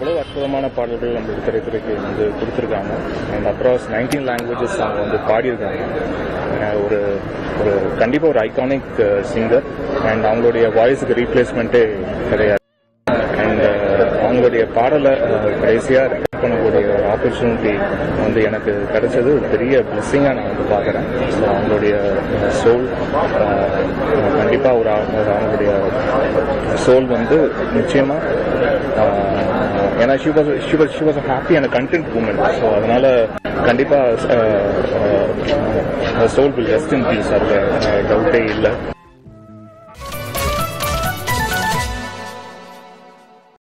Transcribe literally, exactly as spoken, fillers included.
அவ்வளோ அற்புதமான பாடல்கள் நம்மளுக்கு திரைத்துறைக்கு வந்து கொடுத்துருக்காங்க. அண்ட் அக்ராஸ் நைன்டீன் லாங்குவேஜஸ் அவங்க வந்து பாடியிருக்காங்க. ஒரு ஒரு கண்டிப்பாக ஒரு ஐகானிக் சிங்கர். அண்ட் அவங்களுடைய வாய்ஸுக்கு ரீப்ளேஸ்மெண்ட்டே கிடையாது. அண்ட் அவங்களுடைய பாடலை கடைசியாக ரெக்கார்ட் பண்ணக்கூடிய ஒரு ஆப்பர்ச்சுனிட்டி வந்து எனக்கு கிடைச்சது பெரிய பிளெஸ்ஸிங்காக நான் வந்து பார்க்குறேன். ஸோ அவங்களுடைய சோல் கண்டிப்பாக ஒரு அவங்களுடைய சோல் வந்து நிச்சயமாக ஏன்னா she was she was she was a happy and a content moment. So அதனால கண்டிப்பாக soul will rest in peace. அதில் டவுட்டே இல்லை.